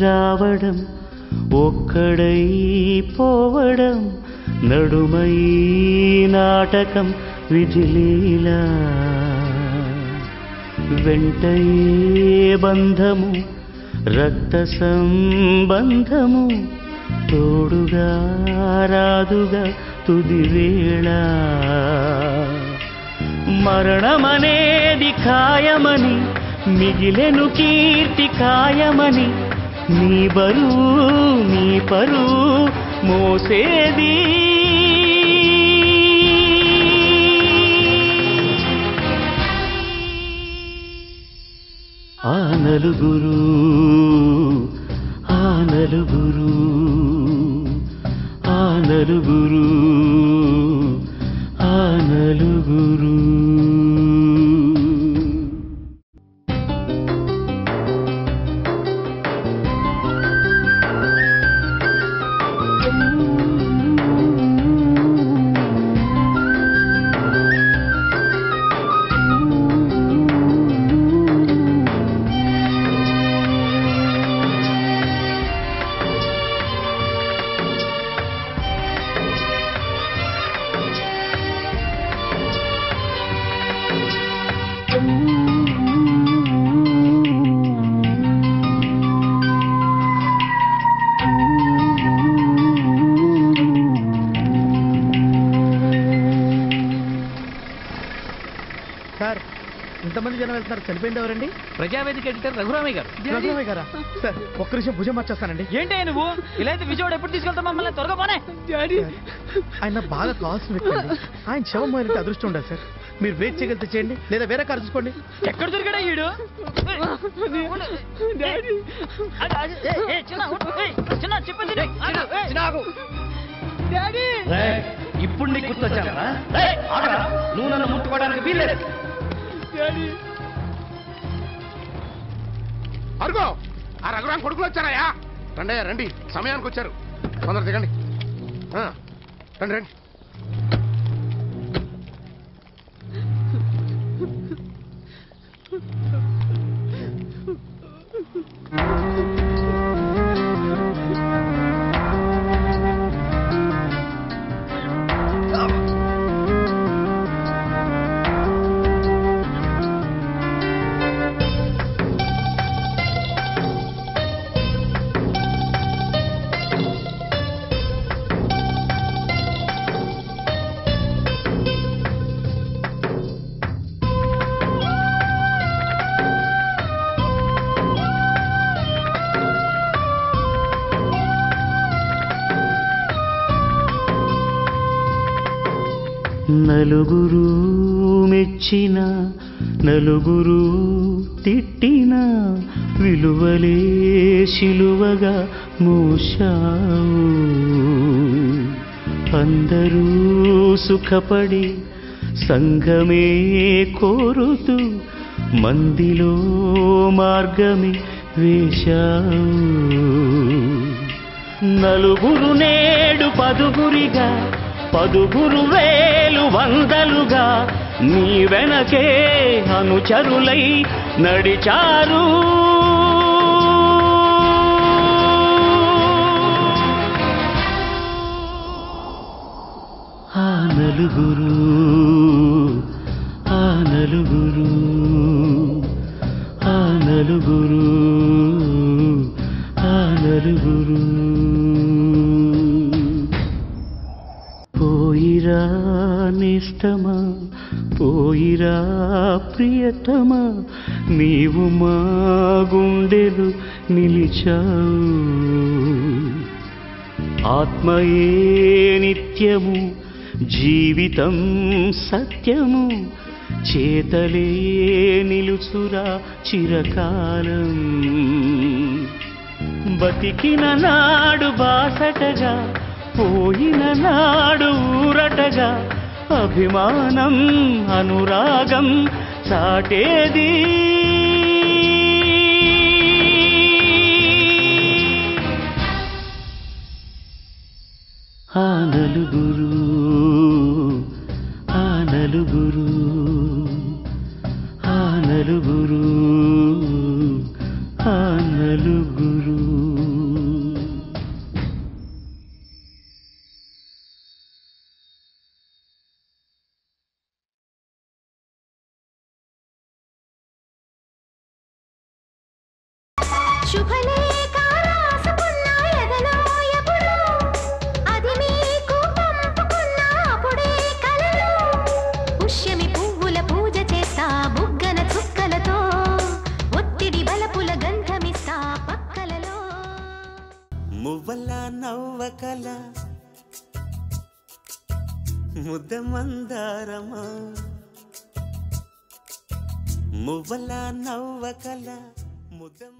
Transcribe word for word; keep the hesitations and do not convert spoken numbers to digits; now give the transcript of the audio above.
रावडम ओकडई पोवडम नडुमई नाटकम विधिलीला वेंटई बंधमु रक्त संबंधमु तोडुगा रादुगा तुदिवेला मरणमनेदि खायमनि మిగిలెను కీర్తి కాయమని నీ బరువు నీ పరువు మోసేది ఆ నలుగురు ఆ నలుగురు ఆ నలుగురు ఆ నలుగురు చనిపోయిందెవరండి ప్రజావేదిక ఎడిటర్ రఘురామయ్య గారు రఘురామయ్య గారా సార్ ఒక్క నిమిషం భుజం మార్చేస్తానండి ఏంటయ్య నువ్వు ఇలా అయితే విజయవాడ ఎప్పుడు తీసుకెళ్తావు మమ్మల్ని త్వరగా పోనే డాడీ ఆయన బాగా కాస్ట్ పెట్టండి ఆయన శవం మోయాలంటే అదృష్టం ఉండాలి సార్ మీరు వెయిట్ చేయగలిగితే చేయండి లేదా వేరే కారు చూసుకోండి ఎక్కడ దొరికాడా వీడు డాడీ ఏ చిన్న చిన్న చెప్పండి చిన్నాకు డాడీ ఇప్పుడు నీకు గుర్తొచ్చానా ఆగరా నువ్వు నన్ను ముట్టుకోవడానికి వీల్లేదు డాడీ అరుగో ఆ రఘురాం కొడుకులు వచ్చారాయా రండి రండి సమయానికి వచ్చారు తొందర దిగండి రండి రండి నలుగురు మెచ్చిన నలుగురు తిట్టిన విలువలే శిలువగా మోశావు అందరూ సుఖపడి సంఘమే కోరుతూ మందిలో మార్గమే వేశావు నలుగురు నేడు పదుగురిగా పదుగురు వేలు వందలుగా నీ వెనకే అనుచరులై నడిచారు ఆ నలుగురు ఆ నలుగురు ఆ నలుగురు ఆ నలుగురు పోయిరా నిష్టమా పోయిరా ప్రియతమా నీవు మా గుండెలు నిలిచావు ఆత్మయే నిత్యము జీవితం సత్యము చేతలే నిలు తెలుసురా చిరకాలం బతికిన నాడు బాసటగా పోయిన నాడు ఊరటగా అభిమానం అనురాగం సాటేది ఆ నలుగురు ఆ నలుగురు ఆ నలుగురు ఆ నలుగురు ముద్ద మందారమా మువ్వల నవ్వకల ముద్ద